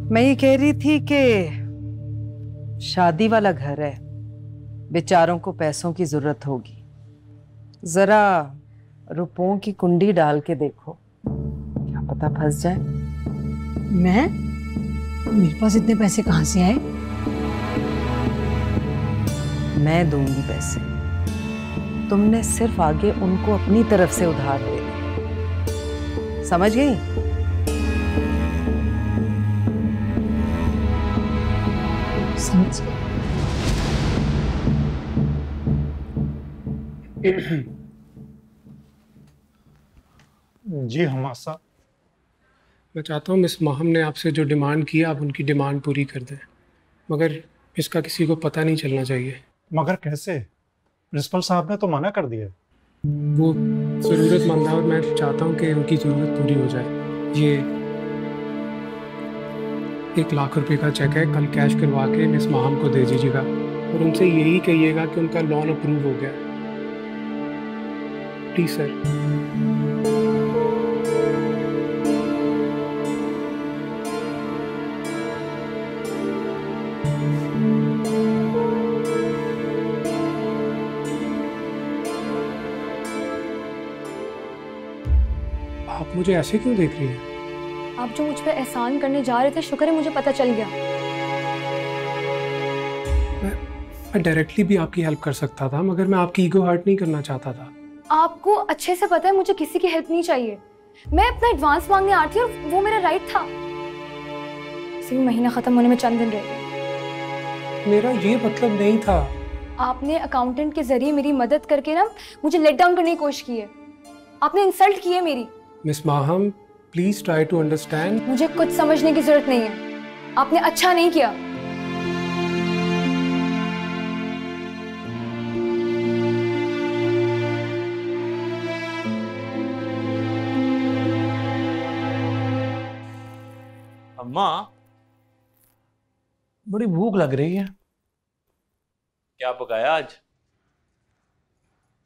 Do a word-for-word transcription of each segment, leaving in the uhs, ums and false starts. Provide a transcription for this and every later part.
मैं ये कह रही थी कि शादी वाला घर है, बेचारों को पैसों की जरूरत होगी। जरा रुपयों की कुंडी डाल के देखो, क्या पता फंस जाए। मैं? मेरे पास इतने पैसे कहाँ से आए? मैं दूंगी पैसे, तुमने सिर्फ आगे उनको अपनी तरफ से उधार देना, समझ गई? समझ गई। जी हमारा साहब, मैं चाहता हूँ मिस माहम ने आपसे जो डिमांड की आप उनकी डिमांड पूरी कर दें, मगर इसका किसी को पता नहीं चलना चाहिए। मगर कैसे? प्रिंसिपल साहब ने तो मना कर दिया। वो ज़रूरतमंद है और मैं चाहता हूँ कि उनकी ज़रूरत पूरी हो जाए। ये एक लाख रुपए का चेक है, कल कैश करवा के मिस माहम को दे दीजिएगा और उनसे यही कहिएगा कि उनका लोन अप्रूव हो गया। Please sir. आप मुझे ऐसे क्यों देख रही हैं? आप जो मुझ पे एहसान करने जा रहे थे, शुक्र है मुझे पता चल गया। मैं, मैं डायरेक्टली भी आपकी हेल्प कर सकता था, मगर मैं आपकी ईगो हर्ट नहीं करना चाहता था। आपको अच्छे से पता है मुझे किसी की हेल्प नहीं चाहिए। मैं अपना एडवांस मांगने आती और वो मेरा राइट था। सिर्फ महीना खत्म होने में चंद दिन रह गए। मेरा ये मतलब नहीं था। आपने अकाउंटेंट के जरिए मेरी मदद करके ना मुझे लेट डाउन करने की कोशिश की है। आपने इंसल्ट की है मेरी। Miss Maham, please try to understand. मुझे कुछ समझने की जरूरत नहीं है, आपने अच्छा नहीं किया। अम्मा, बड़ी भूख लग रही है। क्या पकाया आज?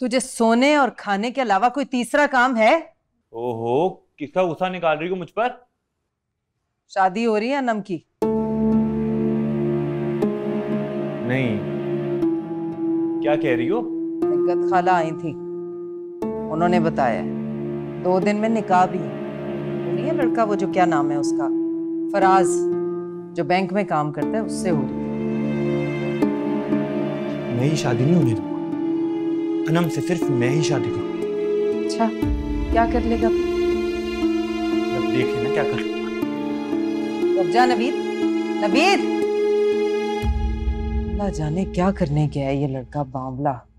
तुझे सोने और खाने के अलावा कोई तीसरा काम है? ओहो, किसका गुस्सा निकाल रही हो मुझ पर? शादी हो रही है अनम की। नहीं, क्या कह रही हो? निगत खाला आई थी, उन्होंने बताया दो दिन में निकाह भी है। लड़का वो जो क्या नाम है उसका, फराज, जो बैंक में काम करता है, उससे हो रही है। मैं ही शादी नहीं होने दूंगा अनम से, सिर्फ मैं ही शादी करूँ। अच्छा, क्या कर लेगा? जब देख लेना क्या कर लूंगा। अब जा नवीद, नवीद। ना जाने क्या करने गया है ये लड़का बावला।